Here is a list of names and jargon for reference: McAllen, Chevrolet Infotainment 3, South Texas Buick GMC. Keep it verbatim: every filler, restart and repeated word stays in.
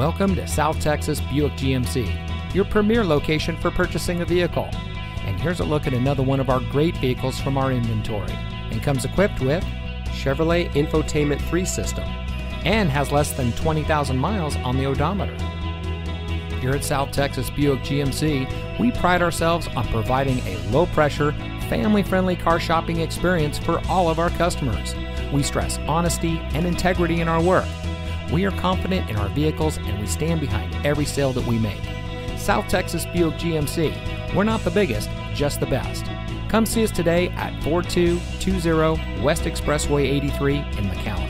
Welcome to South Texas Buick G M C, your premier location for purchasing a vehicle. And here's a look at another one of our great vehicles from our inventory, and comes equipped with Chevrolet Infotainment three system, and has less than twenty thousand miles on the odometer. Here at South Texas Buick G M C, we pride ourselves on providing a low-pressure, family-friendly car shopping experience for all of our customers. We stress honesty and integrity in our work. We are confident in our vehicles and we stand behind every sale that we make. South Texas Buick G M C, we're not the biggest, just the best. Come see us today at forty-two twenty West Expressway eighty-three in McAllen.